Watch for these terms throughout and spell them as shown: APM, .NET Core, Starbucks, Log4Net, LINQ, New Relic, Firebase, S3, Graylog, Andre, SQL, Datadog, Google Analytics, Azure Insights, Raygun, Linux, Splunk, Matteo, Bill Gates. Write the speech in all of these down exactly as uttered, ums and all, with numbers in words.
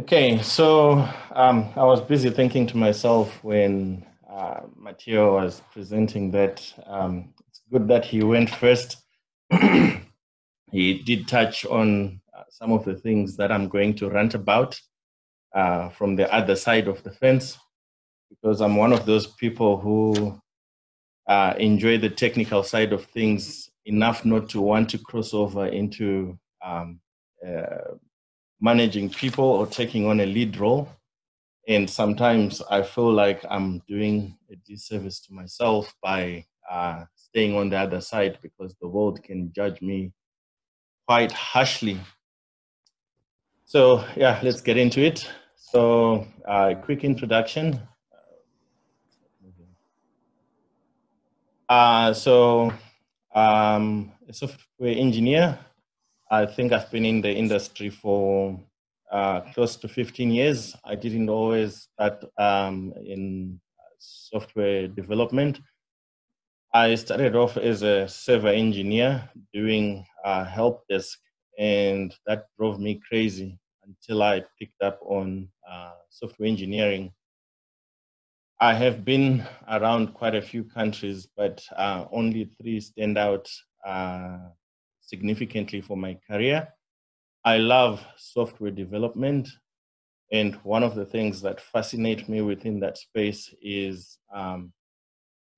Okay, so um, I was busy thinking to myself when uh, Matteo was presenting that um, it's good that he went first. He did touch on uh, some of the things that I'm going to rant about uh, from the other side of the fence, because I'm one of those people who uh, enjoy the technical side of things enough not to want to cross over into um, uh, managing people or taking on a lead role. And sometimes I feel like I'm doing a disservice to myself by uh, staying on the other side, because the world can judge me quite harshly. So yeah, let's get into it. So a uh, quick introduction. Uh, so um, a software engineer. I think I've been in the industry for uh, close to fifteen years. I didn't always start um, in software development. I started off as a server engineer doing uh, help desk, and that drove me crazy until I picked up on uh, software engineering. I have been around quite a few countries, but uh, only three stand out uh, significantly for my career. I love software development, and one of the things that fascinate me within that space is um,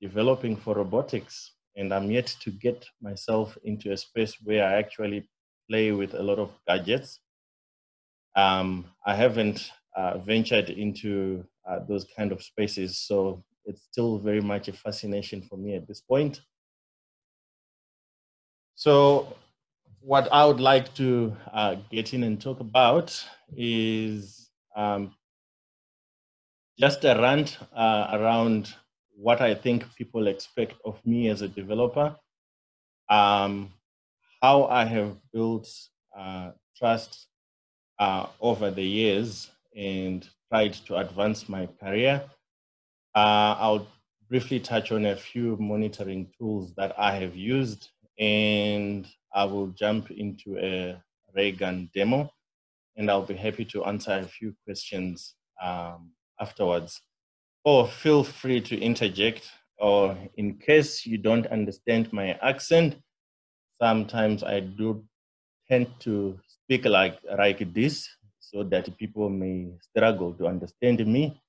developing for robotics, and I'm yet to get myself into a space where I actually play with a lot of gadgets. Um, I haven't uh, ventured into uh, those kind of spaces, so it's still very much a fascination for me at this point. So what I would like to uh, get in and talk about is um, just a rant uh, around what I think people expect of me as a developer, um, how I have built uh, trust uh, over the years and tried to advance my career. Uh, I'll briefly touch on a few monitoring tools that I have used, and I will jump into a Raygun demo, and I'll be happy to answer a few questions um, afterwards. Or feel free to interject, or in case you don't understand my accent, sometimes I do tend to speak like, like this so that people may struggle to understand me.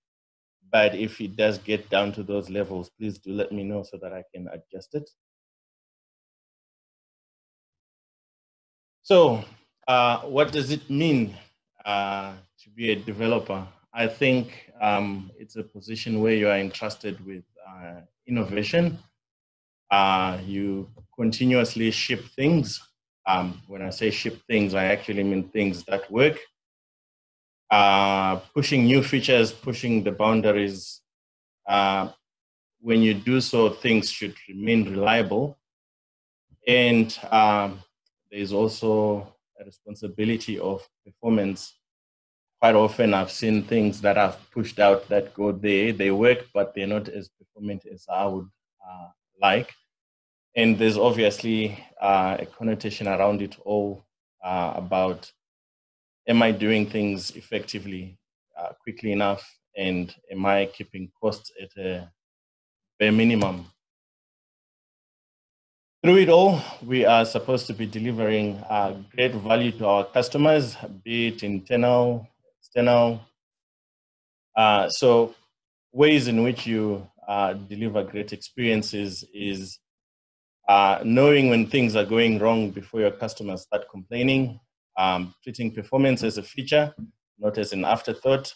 But if it does get down to those levels, please do let me know so that I can adjust it. So uh, what does it mean uh, to be a developer? I think um, it's a position where you are entrusted with uh, innovation. Uh, you continuously ship things. Um, when I say ship things, I actually mean things that work. Uh, pushing new features, pushing the boundaries. Uh, when you do so, things should remain reliable. And um, there is also a responsibility of performance. Quite often I've seen things that I've pushed out that go there, they work, but they're not as performant as I would uh, like. And there's obviously uh, a connotation around it all uh, about, am I doing things effectively, uh, quickly enough, and am I keeping costs at a bare minimum? Through it all, we are supposed to be delivering uh, great value to our customers, be it internal, external. Uh, so ways in which you uh, deliver great experiences is uh, knowing when things are going wrong before your customers start complaining, um, treating performance as a feature, not as an afterthought,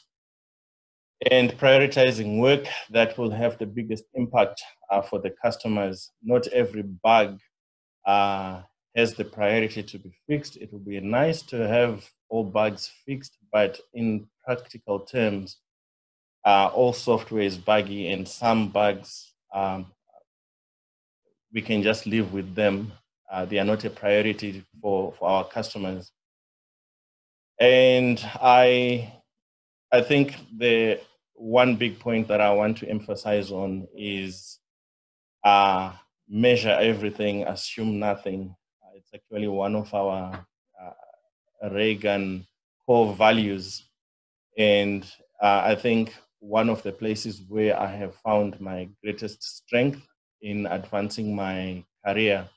and prioritizing work that will have the biggest impact uh, for the customers. Not every bug uh, has the priority to be fixed. It would be nice to have all bugs fixed, but in practical terms, uh, all software is buggy, and some bugs, um, we can just live with them. Uh, they are not a priority for, for our customers. And I, I think the one big point that I want to emphasize on is uh, measure everything, assume nothing. Uh, it's actually one of our uh, Raygun core values. And uh, I think one of the places where I have found my greatest strength in advancing my career.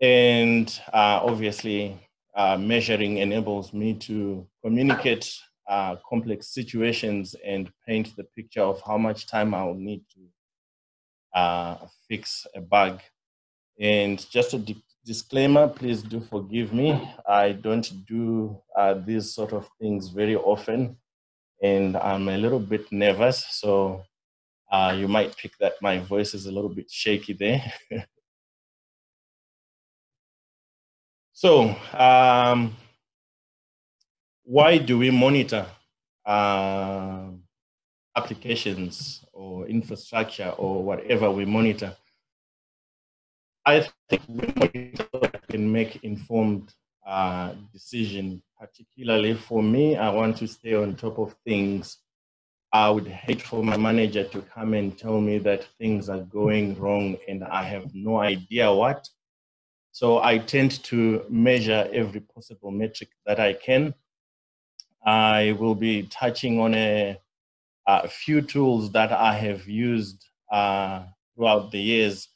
And uh, obviously, uh, measuring enables me to communicate uh, complex situations and paint the picture of how much time I'll need to uh, fix a bug. And just a di- disclaimer, please do forgive me. I don't do uh, these sort of things very often, and I'm a little bit nervous. So uh, you might pick that my voice is a little bit shaky there. So, um, why do we monitor uh, applications or infrastructure or whatever we monitor? I think we monitor can make informed uh, decisions. Particularly for me, I want to stay on top of things. I would hate for my manager to come and tell me that things are going wrong and I have no idea what. So I tend to measure every possible metric that I can. I will be touching on a, a few tools that I have used uh, throughout the years.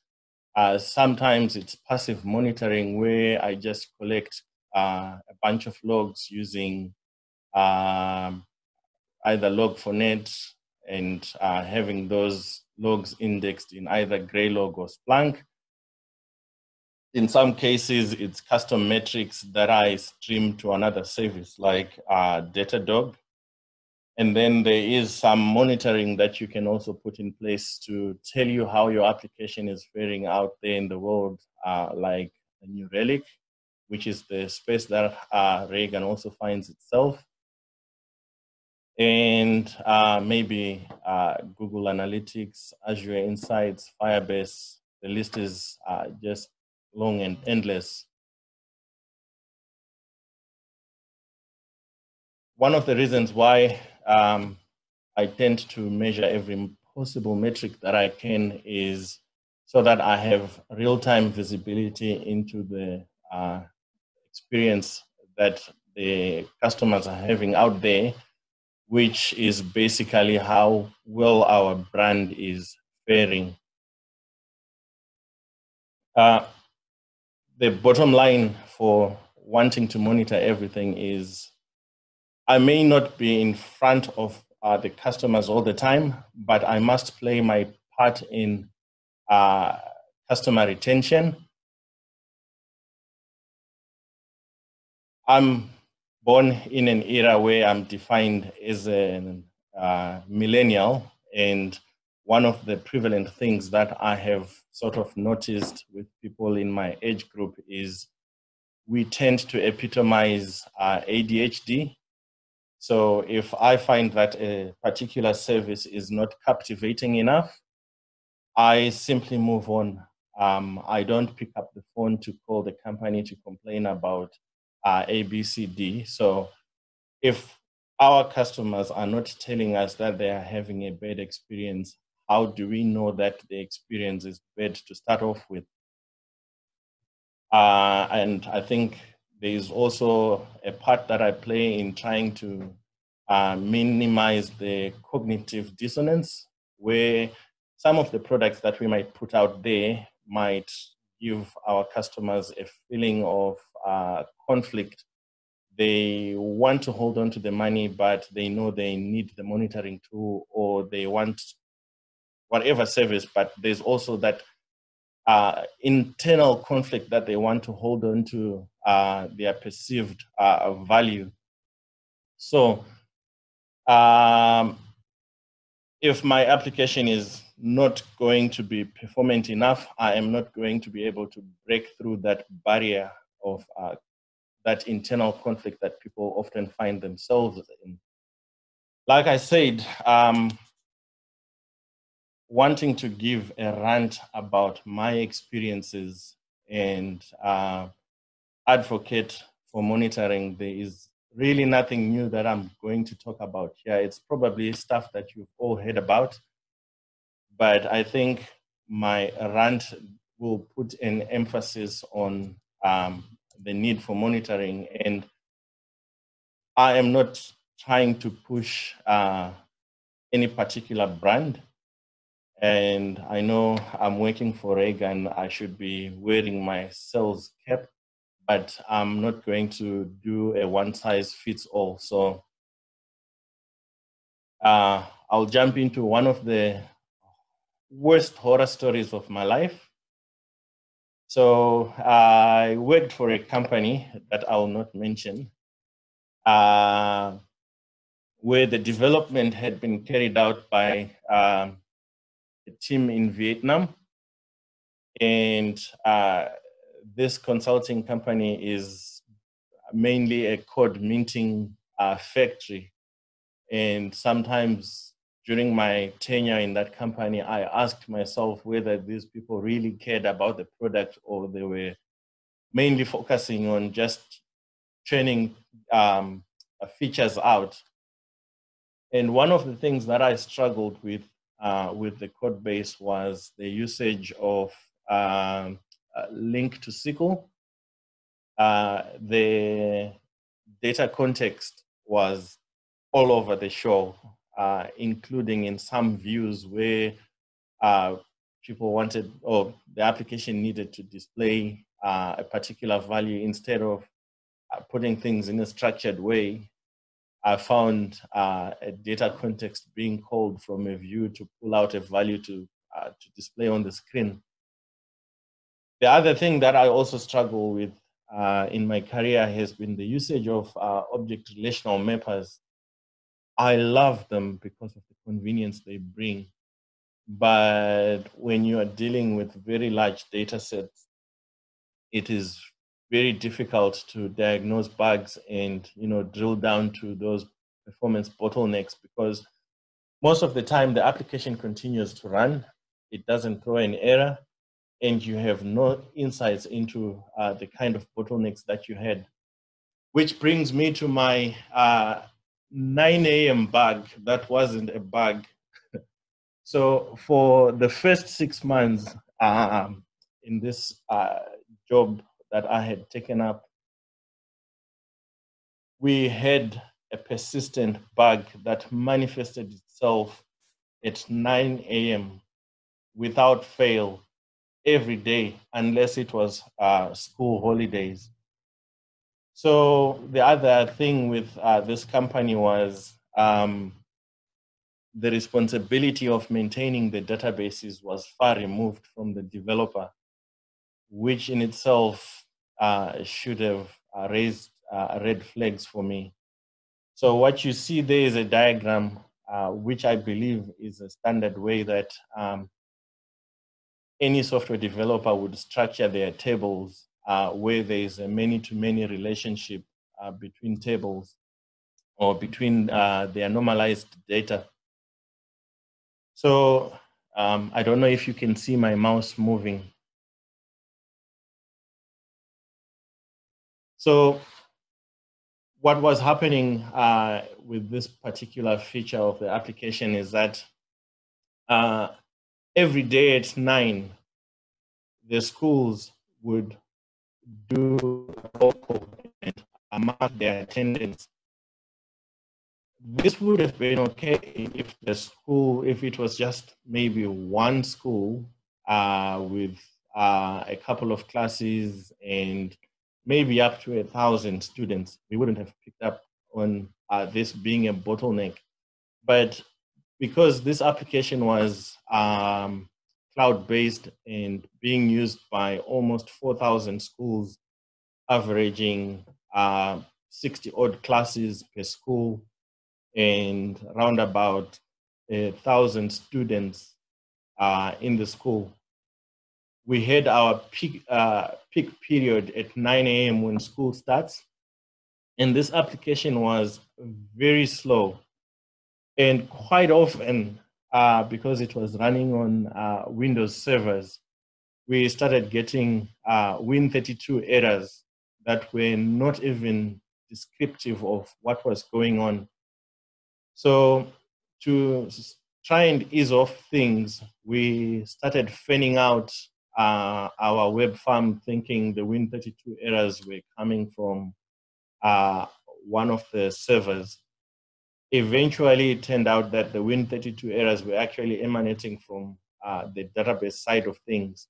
Uh, sometimes it's passive monitoring where I just collect uh, a bunch of logs using uh, either log four net and uh, having those logs indexed in either Graylog or Splunk. In some cases, it's custom metrics that I stream to another service like uh, Datadog. And then there is some monitoring that you can also put in place to tell you how your application is faring out there in the world, uh, like the New Relic, which is the space that uh, Raygun also finds itself. And uh, maybe uh, Google Analytics, Azure Insights, Firebase, the list is uh, just long and endless. One of the reasons why um, I tend to measure every possible metric that I can is so that I have real-time visibility into the uh, experience that the customers are having out there, which is basically how well our brand is faring. Uh, The bottom line for wanting to monitor everything is I may not be in front of uh, the customers all the time, but I must play my part in uh, customer retention. I'm born in an era where I'm defined as a uh, millennial, and one of the prevalent things that I have sort of noticed with people in my age group is we tend to epitomize uh, A D H D. So if I find that a particular service is not captivating enough, I simply move on. Um, I don't pick up the phone to call the company to complain about uh, A B C D. So if our customers are not telling us that they are having a bad experience, how do we know that the experience is bad to start off with? Uh, and I think there is also a part that I play in trying to uh, minimize the cognitive dissonance, where some of the products that we might put out there might give our customers a feeling of uh, conflict. They want to hold on to the money, but they know they need the monitoring tool, or they want whatever service, but there's also that uh, internal conflict that they want to hold on to uh, their perceived uh, value. So um, if my application is not going to be performant enough, I am not going to be able to break through that barrier of uh, that internal conflict that people often find themselves in. Like I said, um, wanting to give a rant about my experiences and uh, advocate for monitoring, there is really nothing new that I'm going to talk about here. It's probably stuff that you've all heard about, but I think my rant will put an emphasis on um, the need for monitoring. And I am not trying to push uh, any particular brand. And I know I'm working for Raygun, I should be wearing my sales cap, but I'm not going to do a one size fits all. So uh, I'll jump into one of the worst horror stories of my life. So I worked for a company that I'll not mention, uh, where the development had been carried out by um, a team in Vietnam, and uh, this consulting company is mainly a code minting uh, factory. And sometimes during my tenure in that company, I asked myself whether these people really cared about the product or they were mainly focusing on just churning um, features out. And one of the things that I struggled with Uh, with the code base was the usage of um, uh, LINQ to S Q L. Uh, the data context was all over the show, uh, including in some views where uh, people wanted, or the application needed to display uh, a particular value instead of uh, putting things in a structured way. I found uh, a data context being called from a view to pull out a value to, uh, to display on the screen. The other thing that I also struggle with uh, in my career has been the usage of uh, object relational mappers. I love them because of the convenience they bring. But when you are dealing with very large data sets, it is very difficult to diagnose bugs and, you know, drill down to those performance bottlenecks, because most of the time the application continues to run, it doesn't throw an error, and you have no insights into uh, the kind of bottlenecks that you had. Which brings me to my uh, nine A M bug that wasn't a bug. So for the first six months um, in this uh, job that I had taken up, we had a persistent bug that manifested itself at nine A M without fail every day, unless it was uh, school holidays. So the other thing with uh, this company was um, the responsibility of maintaining the databases was far removed from the developer, which in itself Uh, should have uh, raised uh, red flags for me. So what you see there is a diagram, uh, which I believe is a standard way that um, any software developer would structure their tables, uh, where there is a many-to-many relationship uh, between tables or between uh, their normalized data. So um, I don't know if you can see my mouse moving. So what was happening uh, with this particular feature of the application is that uh, every day at nine, the schools would do and mark their attendance. This would have been okay if the school, if it was just maybe one school uh, with uh, a couple of classes and maybe up to a thousand students. We wouldn't have picked up on uh, this being a bottleneck. But because this application was um, cloud-based and being used by almost four thousand schools, averaging uh, sixty odd classes per school and around about a thousand students uh, in the school, we had our peak, uh, peak period at nine A M when school starts. And this application was very slow. And quite often, uh, because it was running on uh, Windows servers, we started getting uh, Win thirty-two errors that were not even descriptive of what was going on. So to try and ease off things, we started fanning out Uh, our web farm, thinking the Win thirty-two errors were coming from uh, one of the servers. Eventually, it turned out that the Win thirty-two errors were actually emanating from uh, the database side of things.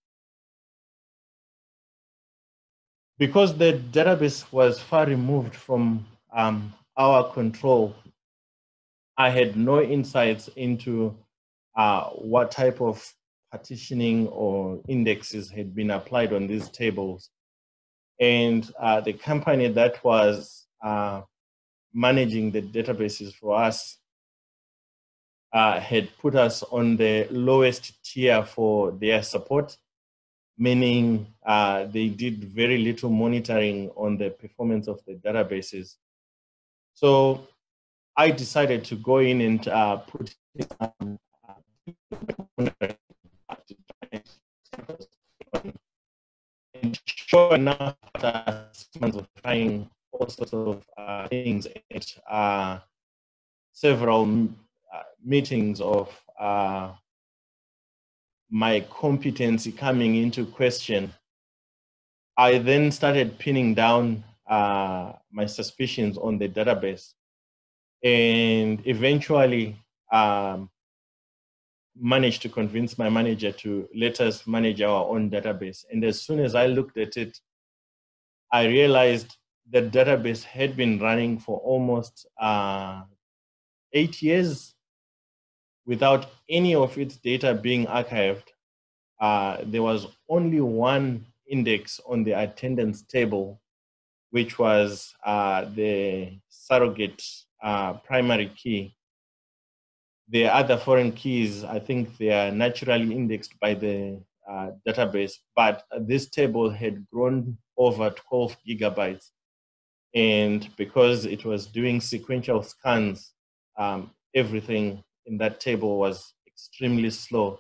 Because the database was far removed from um, our control, I had no insights into uh, what type of partitioning or indexes had been applied on these tables. And uh, the company that was uh, managing the databases for us uh, had put us on the lowest tier for their support, meaning uh, they did very little monitoring on the performance of the databases. So I decided to go in and uh, put um, and sure enough, after six months of trying all sorts of uh, things and uh, several uh, meetings of uh, my competency coming into question, I then started pinning down uh, my suspicions on the database, and eventually um, managed to convince my manager to let us manage our own database. And as soon as I looked at it, I realized the database had been running for almost uh, eight years without any of its data being archived. Uh, there was only one index on the attendance table, which was uh, the surrogate Uh, primary key. The other foreign keys, I think they are naturally indexed by the uh, database, but this table had grown over twelve gigabytes. And because it was doing sequential scans, um, everything in that table was extremely slow.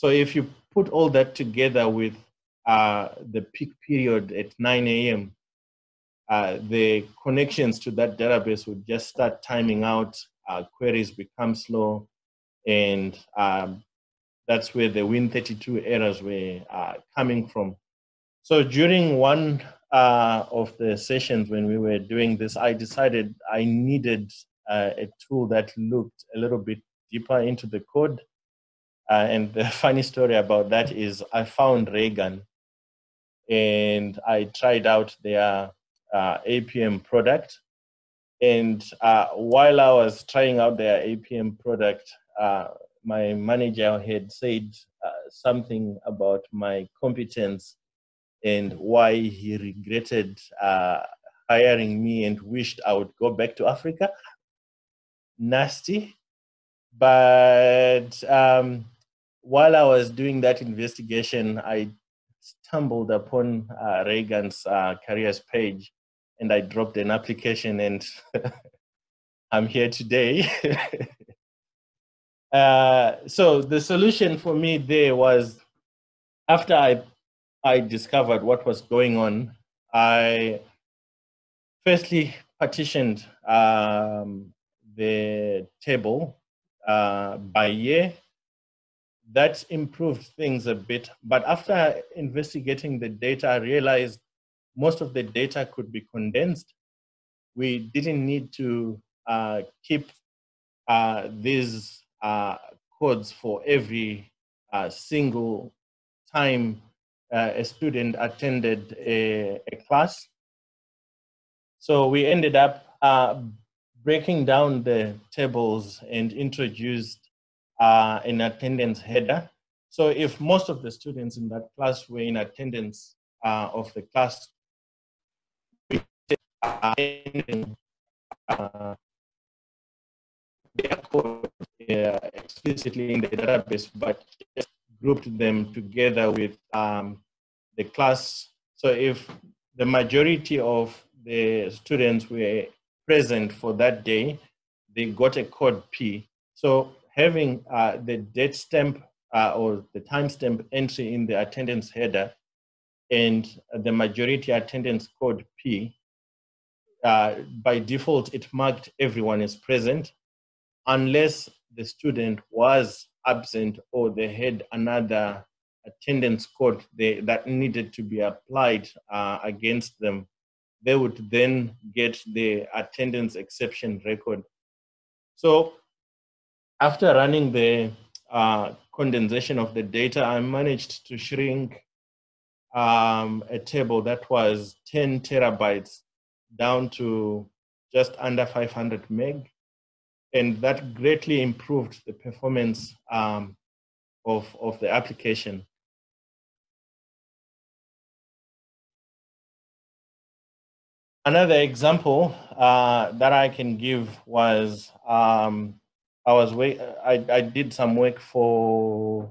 So if you put all that together with uh, the peak period at nine A M, Uh, the connections to that database would just start timing out, uh, queries become slow, and um, that's where the Win thirty-two errors were uh, coming from. So during one uh, of the sessions when we were doing this, I decided I needed uh, a tool that looked a little bit deeper into the code. Uh, and the funny story about that is I found Raygun, and I tried out their Uh, A P M product, and uh, while I was trying out their A P M product, uh, my manager had said uh, something about my competence and why he regretted uh, hiring me and wished I would go back to Africa. Nasty. But um, while I was doing that investigation, I stumbled upon uh, Raygun's uh, careers page, and I dropped an application, and I'm here today. uh, so the solution for me there was, after I, I discovered what was going on, I firstly partitioned um, the table uh, by year. That improved things a bit. But after investigating the data, I realized most of the data could be condensed. We didn't need to uh, keep uh, these uh, codes for every uh, single time uh, a student attended a, a class. So we ended up uh, breaking down the tables and introduced Uh, an attendance header. So if most of the students in that class were in attendance uh, of the class, we uh, their code uh, explicitly in the database, but just grouped them together with um, the class. So if the majority of the students were present for that day, they got a code P. So having uh, the date stamp uh, or the timestamp entry in the attendance header and the majority attendance code P, uh, by default, it marked everyone as present unless the student was absent or they had another attendance code they, that needed to be applied uh, against them. They would then get the attendance exception record. So after running the uh, condensation of the data, I managed to shrink um, a table that was ten terabytes down to just under five hundred meg. And that greatly improved the performance um, of, of the application. Another example uh, that I can give was um, I was I, I did some work for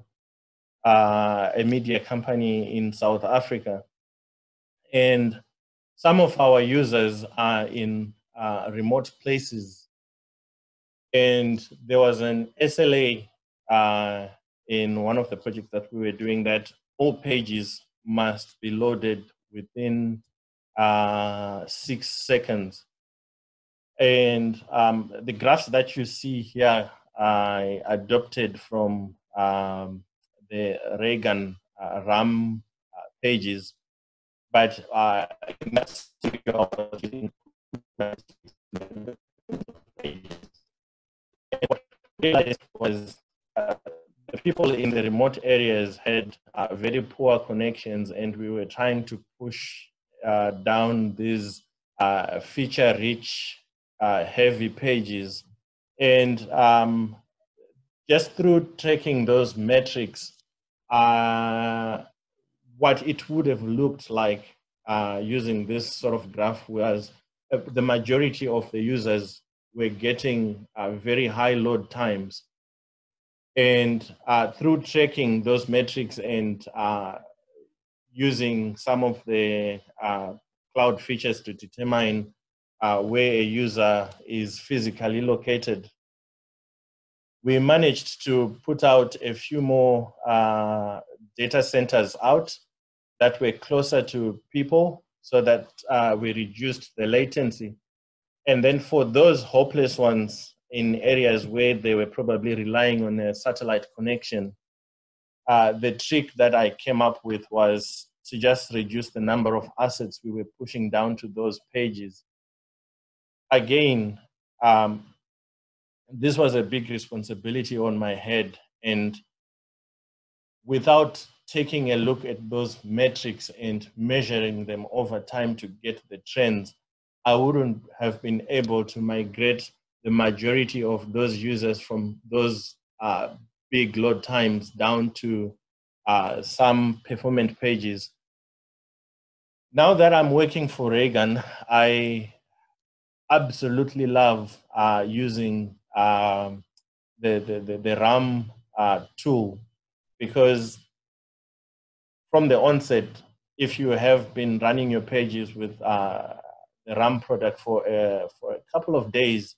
uh, a media company in South Africa, and some of our users are in uh, remote places, and there was an S L A uh, in one of the projects that we were doing that all pages must be loaded within uh six seconds, and um the graphs that you see here I adopted from um the Raygun uh, RAM uh, pages, but uh that's what I realized was uh, the people in the remote areas had uh, very poor connections, and we were trying to push Uh, down these uh, feature-rich, uh, heavy pages. And um, just through tracking those metrics, uh, what it would have looked like uh, using this sort of graph was uh, the majority of the users were getting uh, very high load times. And uh, through tracking those metrics and uh, using some of the uh, cloud features to determine uh, where a user is physically located, we managed to put out a few more uh, data centers out that were closer to people, so that uh, we reduced the latency. And then for those hopeless ones in areas where they were probably relying on a satellite connection, Uh, the trick that I came up with was to just reduce the number of assets we were pushing down to those pages. Again, um, this was a big responsibility on my head, and without taking a look at those metrics and measuring them over time to get the trends, I wouldn't have been able to migrate the majority of those users from those uh, big load times down to uh, some performant pages. Now that I'm working for Raygun, I absolutely love uh, using uh, the, the, the, the RAM uh, tool, because from the onset, if you have been running your pages with uh, the RAM product for, uh, for a couple of days,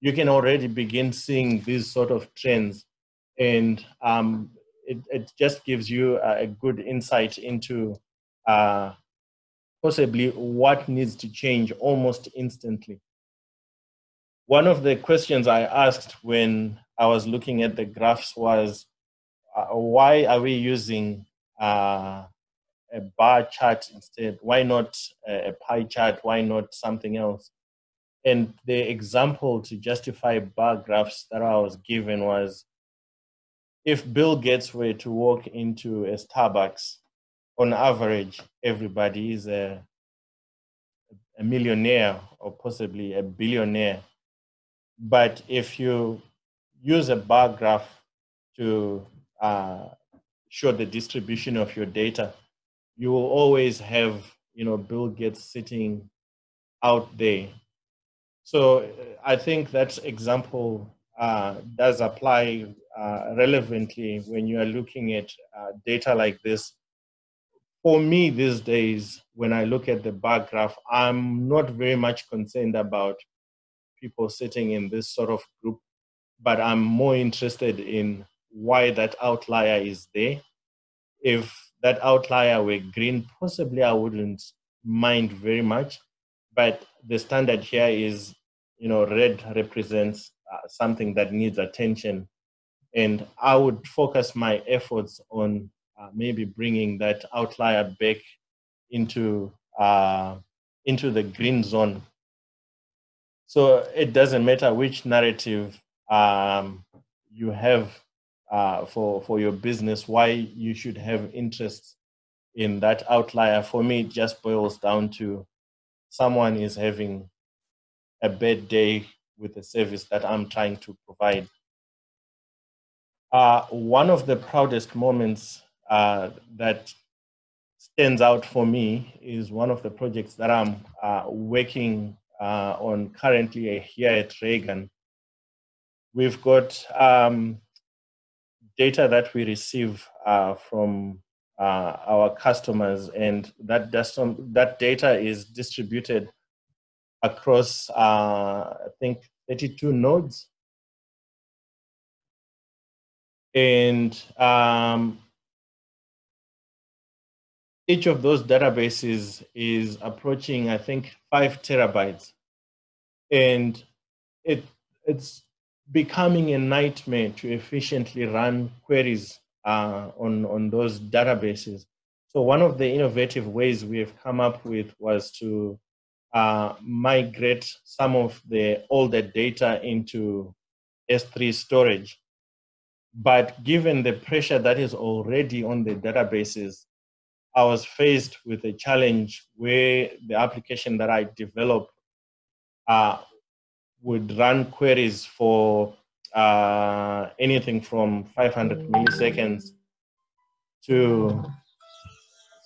you can already begin seeing these sort of trends. And um, it, it just gives you a good insight into uh, possibly what needs to change almost instantly. One of the questions I asked when I was looking at the graphs was, uh, why are we using uh, a bar chart instead? Why not a pie chart? Why not something else? And the example to justify bar graphs that I was given was, if Bill Gates were to walk into a Starbucks, on average, everybody is a, a millionaire or possibly a billionaire. But if you use a bar graph to uh, show the distribution of your data, you will always have, you know, Bill Gates sitting out there. So I think that example uh, does apply Uh, relevantly when you are looking at uh, data like this. For me these days, when I look at the bar graph, I'm not very much concerned about people sitting in this sort of group, but I'm more interested in why that outlier is there. If that outlier were green, possibly I wouldn't mind very much, but the standard here is, you know, red represents uh, something that needs attention. And I would focus my efforts on uh, maybe bringing that outlier back into, uh, into the green zone. So it doesn't matter which narrative um, you have uh, for, for your business, why you should have interest in that outlier. For me, it just boils down to someone is having a bad day with the service that I'm trying to provide. Uh, one of the proudest moments uh, that stands out for me is one of the projects that I'm uh, working uh, on currently here at Raygun. We've got um, data that we receive uh, from uh, our customers, and that, that data is distributed across, uh, I think, thirty-two nodes. And um, each of those databases is approaching, I think, five terabytes. And it, it's becoming a nightmare to efficiently run queries uh, on, on those databases. So one of the innovative ways we have come up with was to uh, migrate some of the older data into S three storage. But given the pressure that is already on the databases, I was faced with a challenge where the application that I developed uh, would run queries for uh, anything from five hundred milliseconds to,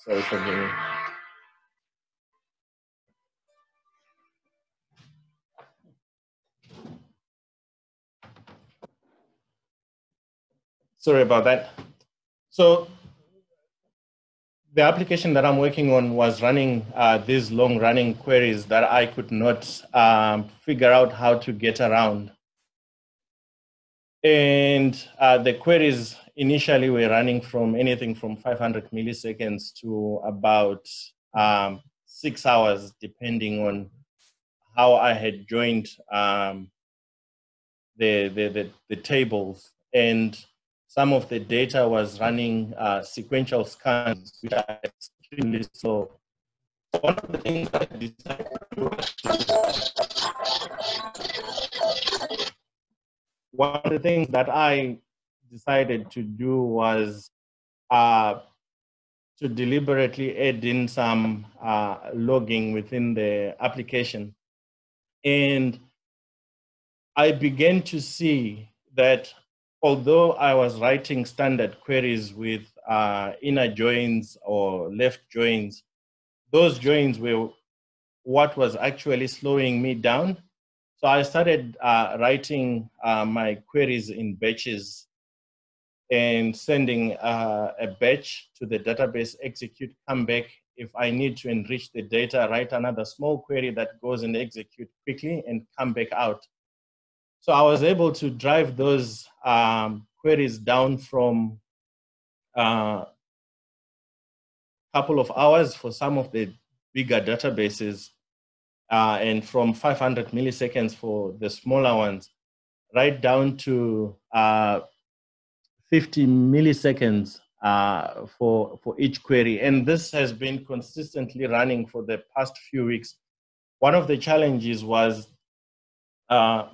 sorry, forgive me. Sorry about that. So the application that I'm working on was running uh, these long running queries that I could not um, figure out how to get around. And uh, the queries initially were running from anything from five hundred milliseconds to about um, six hours, depending on how I had joined um, the, the, the, the tables. And some of the data was running uh, sequential scans, which are extremely slow. One of the things I decided to one of the things that I decided to do was uh, to deliberately add in some uh, logging within the application, and I began to see that. Although I was writing standard queries with uh, inner joins or left joins, those joins were what was actually slowing me down. So I started uh, writing uh, my queries in batches and sending uh, a batch to the database, execute, come back. If I need to enrich the data, write another small query that goes and execute quickly and come back out. So I was able to drive those um, queries down from a uh, couple of hours for some of the bigger databases uh, and from five hundred milliseconds for the smaller ones, right down to uh, fifty milliseconds uh, for, for each query. And this has been consistently running for the past few weeks. One of the challenges was uh,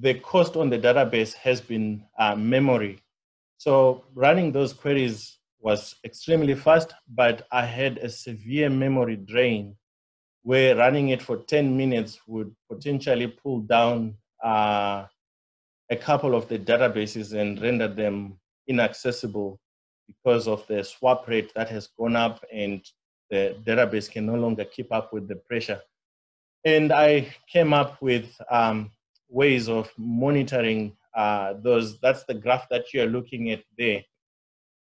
the cost on the database has been uh, memory. So running those queries was extremely fast, but I had a severe memory drain where running it for ten minutes would potentially pull down uh, a couple of the databases and render them inaccessible because of the swap rate that has gone up and the database can no longer keep up with the pressure. And I came up with um, ways of monitoring uh, those. That's the graph that you're looking at there.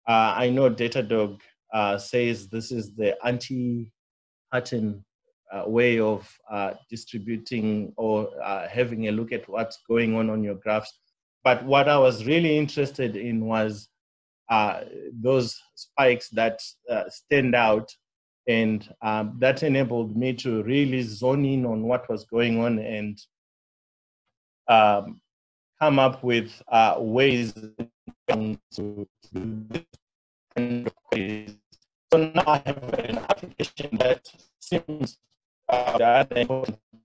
Uh, I know Datadog uh, says this is the anti-pattern uh, way of uh, distributing or uh, having a look at what's going on on your graphs. But what I was really interested in was uh, those spikes that uh, stand out, and um, that enabled me to really zone in on what was going on and Um, come up with uh, ways to do this kind of queries. So now I have an application that seems uh, that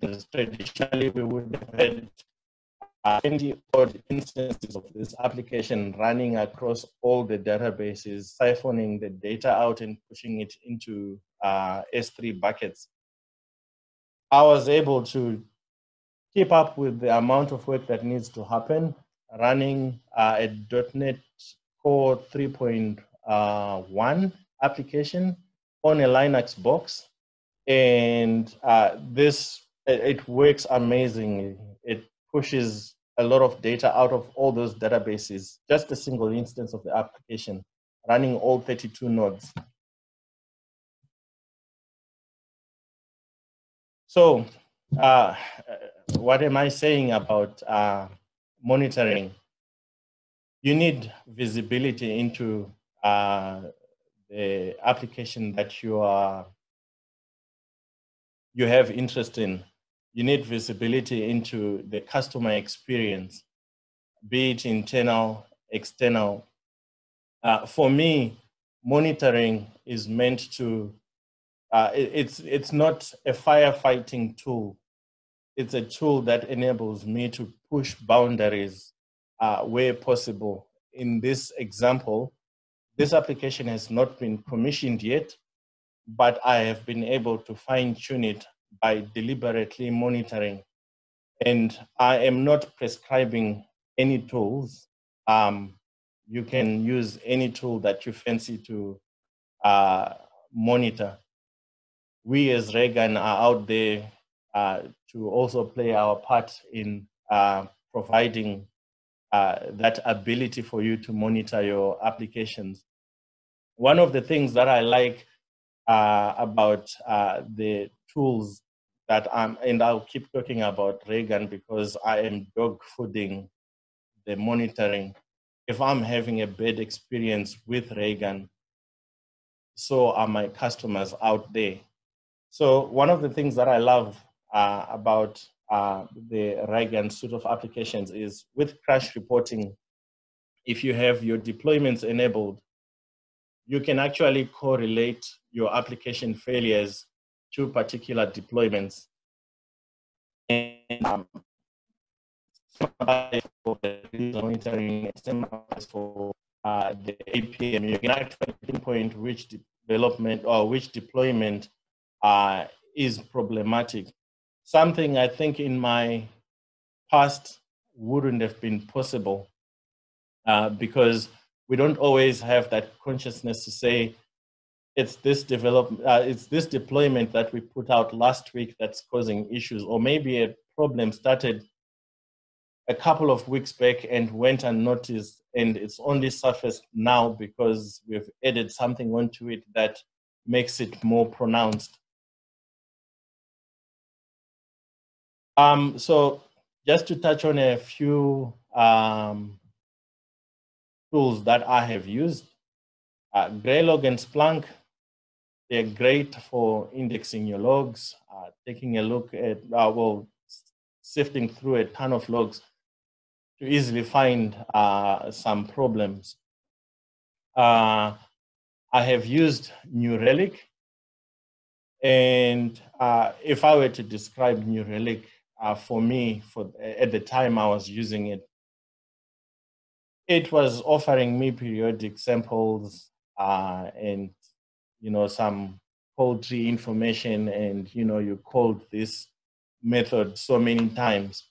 instance, traditionally we would have had twenty odd instances of this application running across all the databases, siphoning the data out and pushing it into uh, S three buckets. I was able to keep up with the amount of work that needs to happen running uh, a dot NET Core three point one application on a Linux box. And uh, this, it works amazingly. It pushes a lot of data out of all those databases, just a single instance of the application, running all thirty-two nodes. So uh, what am I saying about uh, monitoring? You need visibility into uh, the application that you are you have interest in. You need visibility into the customer experience, be it internal, external. Uh, for me, monitoring is meant to, uh, it, it's, it's not a firefighting tool. It's a tool that enables me to push boundaries uh, where possible. In this example, this application has not been commissioned yet, but I have been able to fine-tune it by deliberately monitoring. And I am not prescribing any tools. Um, you can use any tool that you fancy to uh, monitor. We as Raygun are out there uh, to also play our part in uh, providing uh, that ability for you to monitor your applications. One of the things that I like Uh, about uh, the tools that I'm, and I'll keep talking about Raygun because I am dog fooding the monitoring. If I'm having a bad experience with Raygun, so are my customers out there. So one of the things that I love uh, about uh, the Raygun suite of applications is with crash reporting, if you have your deployments enabled, you can actually correlate your application failures to particular deployments. And um, for the monitoring, for uh, the A P M, you can actually pinpoint which development or which deployment uh, is problematic. Something I think in my past wouldn't have been possible uh, because we don't always have that consciousness to say, it's this development, uh, it's this deployment that we put out last week that's causing issues, or maybe a problem started a couple of weeks back and went unnoticed, and it's only surfaced now because we've added something onto it that makes it more pronounced. Um, so just to touch on a few um, tools that I have used, uh, Graylog and Splunk, they're great for indexing your logs, uh, taking a look at, uh, well, sifting through a ton of logs to easily find uh, some problems. Uh, I have used New Relic, and uh, if I were to describe New Relic uh, for me, for, at the time I was using it, it was offering me periodic samples uh, and, you know, some cold tree information and, you know, you called this method so many times.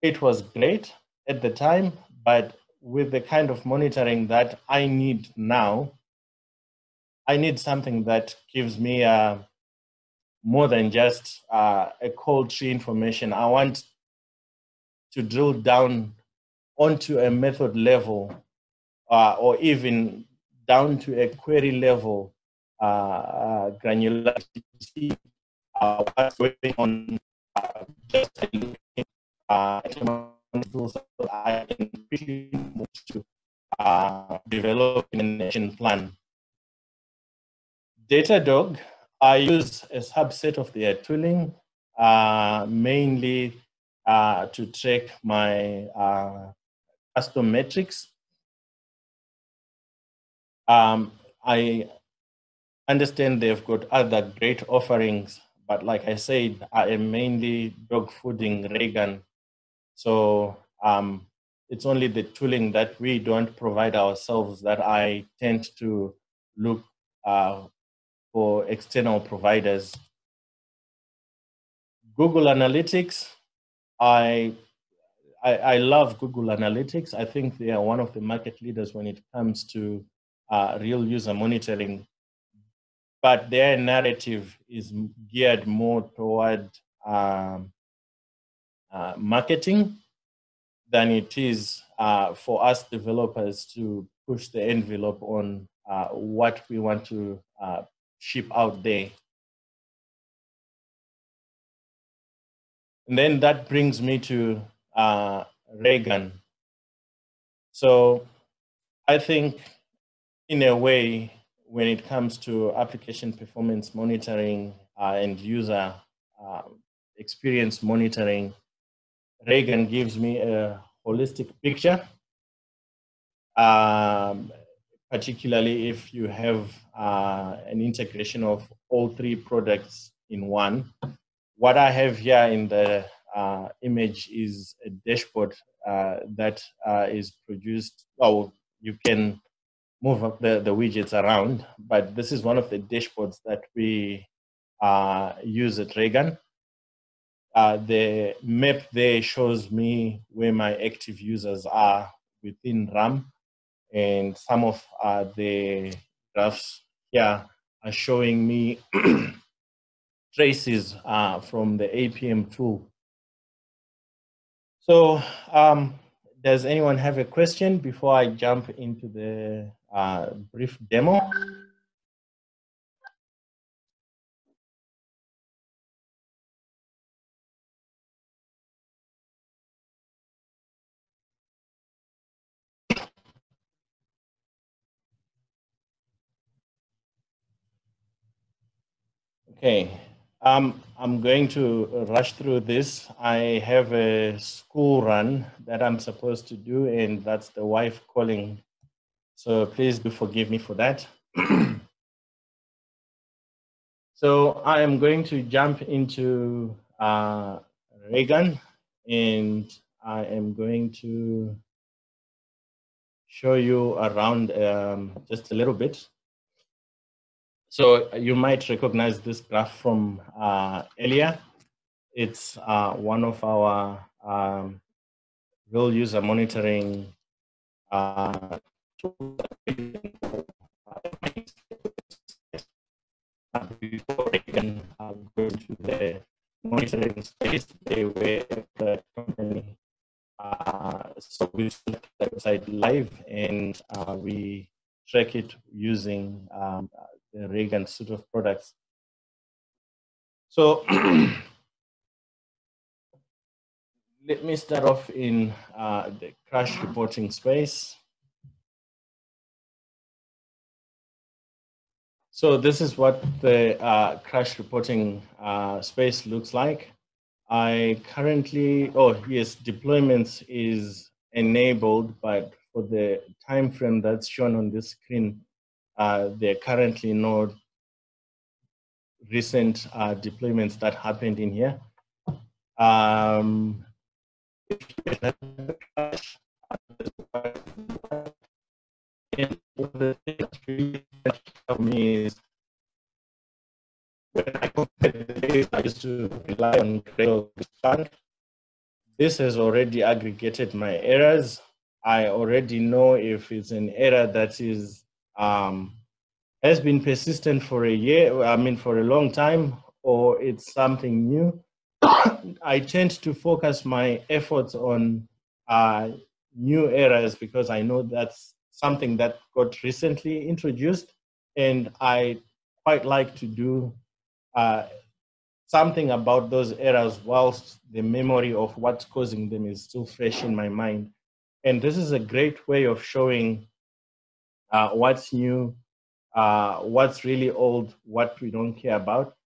It was great at the time, but with the kind of monitoring that I need now, I need something that gives me uh, more than just uh, a cold tree information. I want to drill down onto a method level uh, or even down to a query level uh, uh, granularity to see uh, what's going on. Uh, just looking at tools that I can quickly move to uh, develop an action plan. Datadog, I use a subset of their tooling, uh, mainly uh, to track my uh, custom metrics. Um, I understand they've got other great offerings, But like I said, I am mainly dogfooding Raygun. So um, it's only the tooling that we don't provide ourselves that I tend to look uh, for external providers. Google Analytics, I, I, I love Google Analytics. I think they are one of the market leaders when it comes to uh, real user monitoring. But their narrative is geared more toward um, uh, marketing than it is uh, for us developers to push the envelope on uh, what we want to uh, ship out there. And then that brings me to uh, Raygun. So I think, in a way, when it comes to application performance monitoring uh, and user uh, experience monitoring, Raygun gives me a holistic picture, um, particularly if you have uh, an integration of all three products in one. What I have here in the uh, image is a dashboard uh, that uh, is produced. Oh, you can move up the, the widgets around, but this is one of the dashboards that we uh, use at Raygun. Uh, the map there shows me where my active users are within RAM, and some of uh, the graphs here are showing me traces uh, from the A P M tool. So um, does anyone have a question before I jump into the uh, brief demo? Okay. Um, I'm going to rush through this. I have a school run that I'm supposed to do, and that's the wife calling. So please do forgive me for that. So I am going to jump into uh, Raygun, and I am going to show you around um, just a little bit. So you might recognize this graph from uh, earlier. It's uh, one of our um, real user monitoring uh, tools before we can uh, go to the monitoring space. They were the company. Uh, so we set the website live, and uh, we track it using um, the Raygun suite of products. So let me start off in uh, the crash reporting space. So this is what the uh, crash reporting uh, space looks like. I currently, oh yes, deployments is enabled, but for the time frame that's shown on this screen, Uh, there are currently no recent uh, deployments that happened in here. Um, and the thing that really helped me is when I compared the days I used to rely on Graylog with Splunk, this has already aggregated my errors. I already know if it's an error that is Um, has been persistent for a year, I mean for a long time, or it's something new. I tend to focus my efforts on uh, new errors because I know that's something that got recently introduced, and I quite like to do uh, something about those errors whilst the memory of what's causing them is still fresh in my mind. And this is a great way of showing Uh, what's new, uh, what's really old, what we don't care about.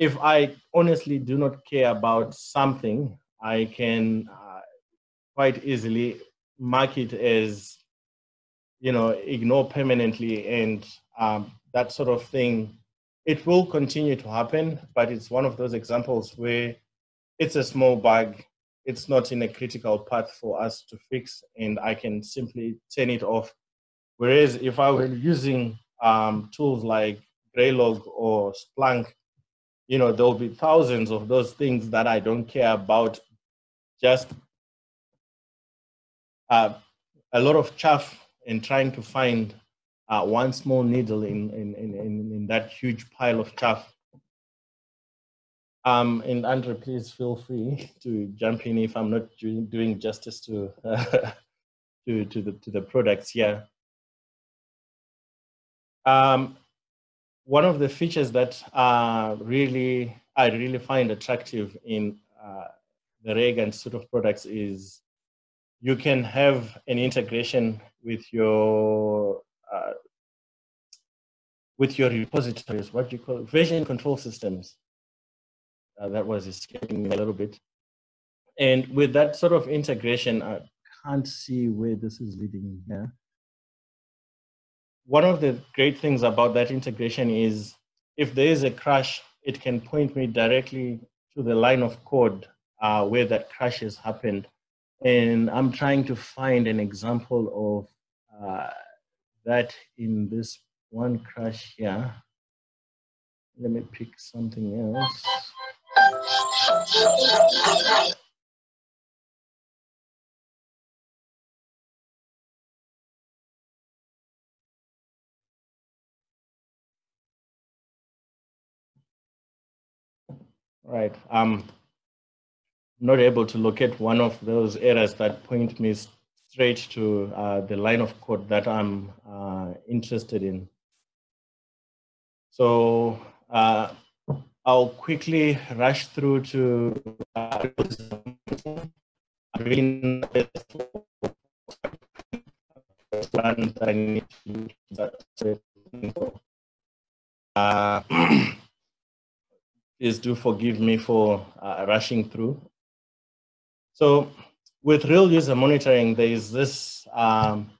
If I honestly do not care about something, I can uh, quite easily mark it as, you know, ignore permanently, and um, that sort of thing It will continue to happen, but it's one of those examples where it's a small bug. It's not in a critical path for us to fix, and I can simply turn it off. Whereas if I were using um, tools like Graylog or Splunk, you know, there'll be thousands of those things that I don't care about. Just uh, a lot of chaff and trying to find uh, one small needle in, in, in, in that huge pile of chaff. Um, and Andre, please feel free to jump in if I'm not do doing justice to, uh, to, to, the, to the products here. Um, One of the features that uh, really I really find attractive in uh, the Raygun suite of products is you can have an integration with your uh, with your repositories. What do you call version control systems? Uh, that was escaping me a little bit. And with that sort of integration, I can't see where this is leading here. One of the great things about that integration is if there is a crash, it can point me directly to the line of code uh, where that crash has happened. And I'm trying to find an example of uh, that in this one crash here. Let me pick something else. Right, I'm not able to locate one of those errors that point me straight to uh, the line of code that I'm uh, interested in. So uh, I'll quickly rush through to uh, uh, Please do forgive me for uh, rushing through. So with real user monitoring, there is this um,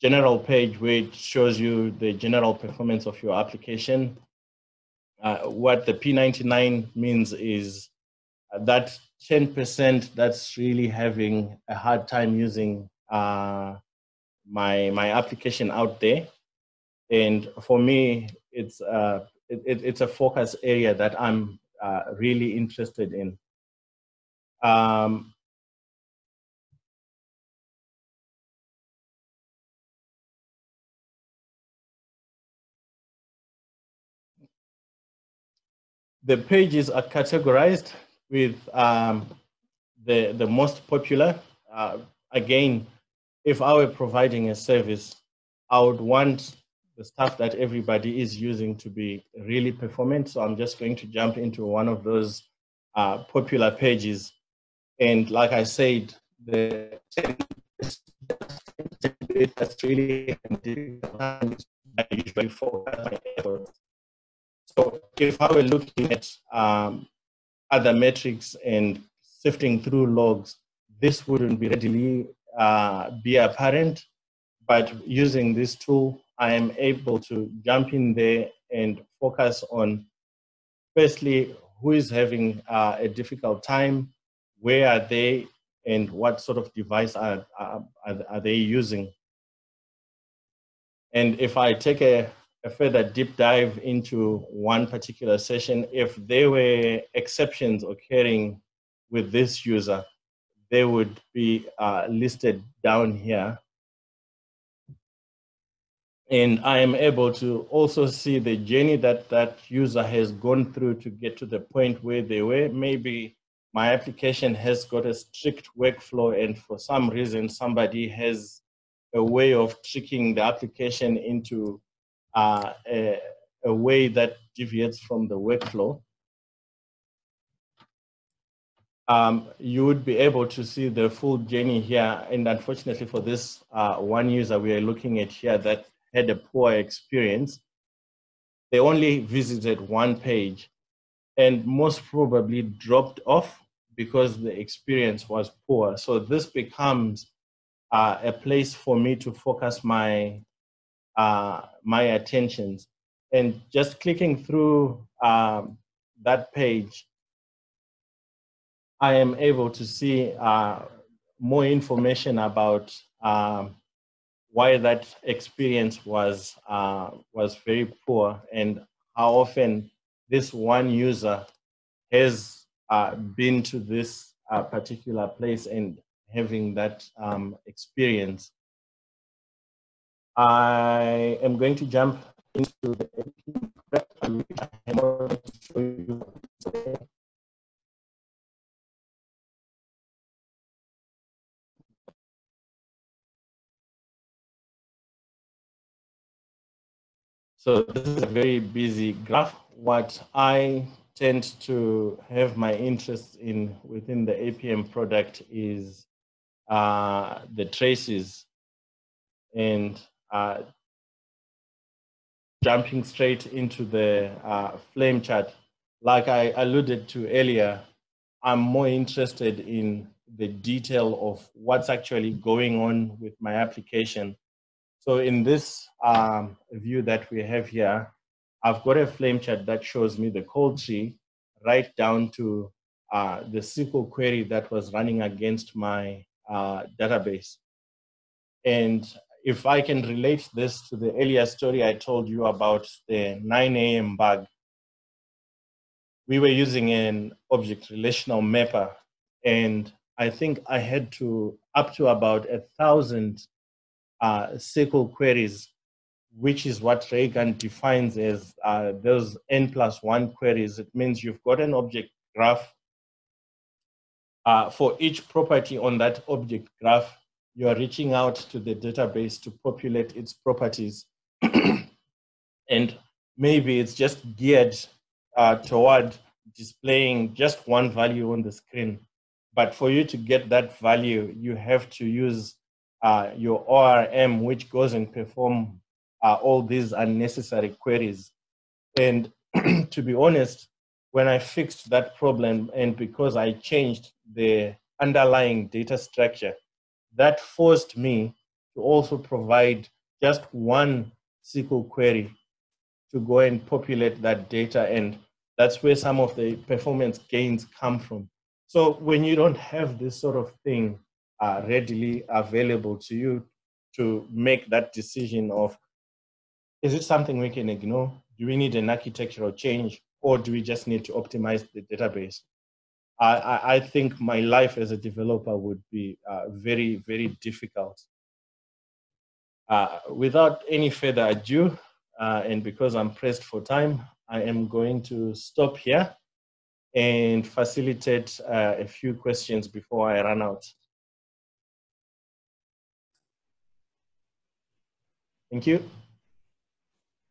general page where it shows you the general performance of your application. Uh, what the P ninety-nine means is that ten percent that's really having a hard time using uh, my, my application out there. And for me, it's uh, It, it, it's a focus area that I'm uh, really interested in. Um, the pages are categorized with um, the, the most popular. Uh, again, if I were providing a service, I would want the stuff that everybody is using to be really performant. So I'm just going to jump into one of those uh, popular pages. And like I said, the that's really usually focus. So if I were looking at um, other metrics and sifting through logs, this wouldn't be readily uh, be apparent, but using this tool, I am able to jump in there and focus on, firstly, who is having uh, a difficult time, where are they, and what sort of device are, are, are they using. And if I take a, a further deep dive into one particular session, if there were exceptions occurring with this user, they would be uh, listed down here. And I am able to also see the journey that that user has gone through to get to the point where they were. Maybe my application has got a strict workflow, and for some reason, somebody has a way of tricking the application into uh, a, a way that deviates from the workflow. Um, you would be able to see the full journey here. And unfortunately for this uh, one user we are looking at here that had a poor experience. They only visited one page and most probably dropped off because the experience was poor. So this becomes uh, a place for me to focus my, uh, my attentions. And just clicking through um, that page, I am able to see uh, more information about um, why that experience was, uh, was very poor and how often this one user has uh, been to this uh, particular place and having that um, experience. I am going to jump into the A P I. So this is a very busy graph. What I tend to have my interest in within the A P M product is uh, the traces. And uh, jumping straight into the uh, flame chart, like I alluded to earlier, I'm more interested in the detail of what's actually going on with my application. So in this um, view that we have here, I've got a flame chart that shows me the call tree right down to uh, the S Q L query that was running against my uh, database. And if I can relate this to the earlier story I told you about the nine A M bug, we were using an object relational mapper, and I think I had to up to about a thousand Uh, S Q L queries, which is what Raygun defines as uh, those n plus one queries. It means you've got an object graph. Uh, for each property on that object graph, you are reaching out to the database to populate its properties. And maybe it's just geared uh, toward displaying just one value on the screen. But for you to get that value, you have to use Uh, your O R M, which goes and perform uh, all these unnecessary queries. And to be honest, when I fixed that problem, and because I changed the underlying data structure, that forced me to also provide just one S Q L query to go and populate that data. And that's where some of the performance gains come from. So when you don't have this sort of thing Uh, readily available to you to make that decision of, is it something we can ignore? Do we need an architectural change, or do we just need to optimize the database? I, I, I think my life as a developer would be uh, very, very difficult. Uh, without any further ado, uh, and because I'm pressed for time, I am going to stop here and facilitate uh, a few questions before I run out. Thank you.